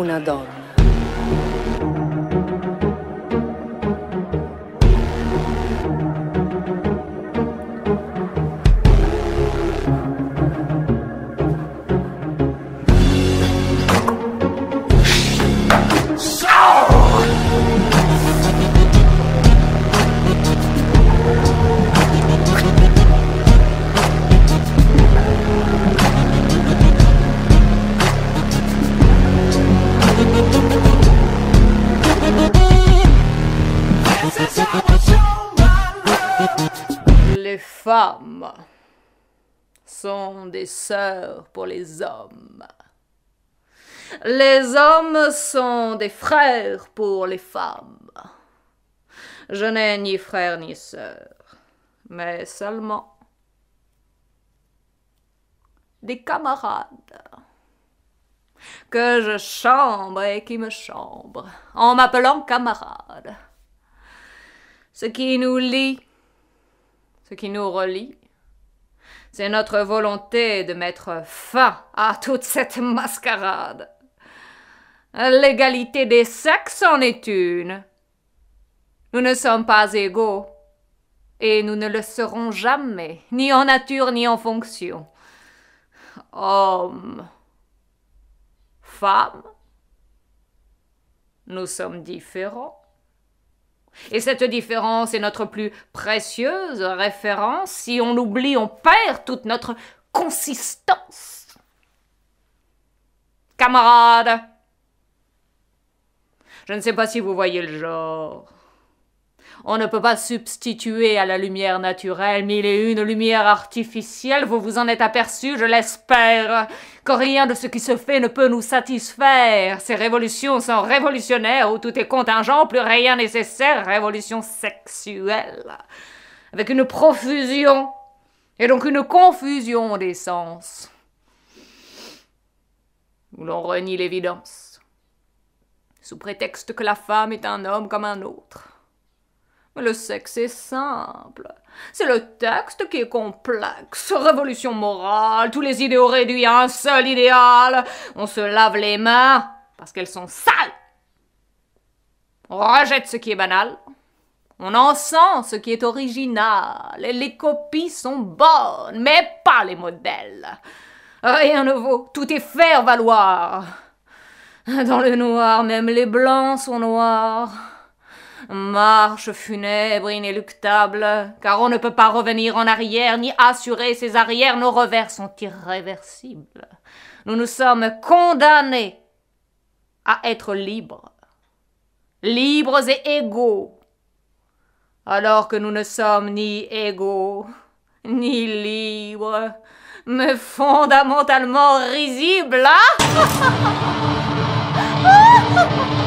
una donna. Les femmes sont des sœurs pour les hommes. Les hommes sont des frères pour les femmes. Je n'ai ni frère ni sœur, mais seulement des camarades que je chambre et qui me chambrent en m'appelant camarade. Ce qui nous lie, ce qui nous relie, c'est notre volonté de mettre fin à toute cette mascarade. L'égalité des sexes en est une. Nous ne sommes pas égaux, et nous ne le serons jamais, ni en nature ni en fonction. Hommes, femmes, nous sommes différents. Et cette différence est notre plus précieuse référence. Si on l'oublie, on perd toute notre consistance. Camarades, je ne sais pas si vous voyez le genre. On ne peut pas substituer à la lumière naturelle mille et une lumières artificielles. Vous vous en êtes aperçu, je l'espère, que rien de ce qui se fait ne peut nous satisfaire. Ces révolutions sont révolutionnaires, où tout est contingent, plus rien nécessaire. Révolution sexuelle, avec une profusion et donc une confusion des sens, où l'on renie l'évidence, sous prétexte que la femme est un homme comme un autre. Le sexe est simple, c'est le texte qui est complexe. Révolution morale, tous les idéaux réduits à un seul idéal. On se lave les mains parce qu'elles sont sales. On rejette ce qui est banal. On encense ce qui est original. Les copies sont bonnes, mais pas les modèles. Rien ne vaut, tout est faire valoir. Dans le noir, même les blancs sont noirs. Marche funèbre, inéluctable, car on ne peut pas revenir en arrière, ni assurer ses arrières, nos revers sont irréversibles. Nous nous sommes condamnés à être libres, libres et égaux, alors que nous ne sommes ni égaux, ni libres, mais fondamentalement risibles, hein?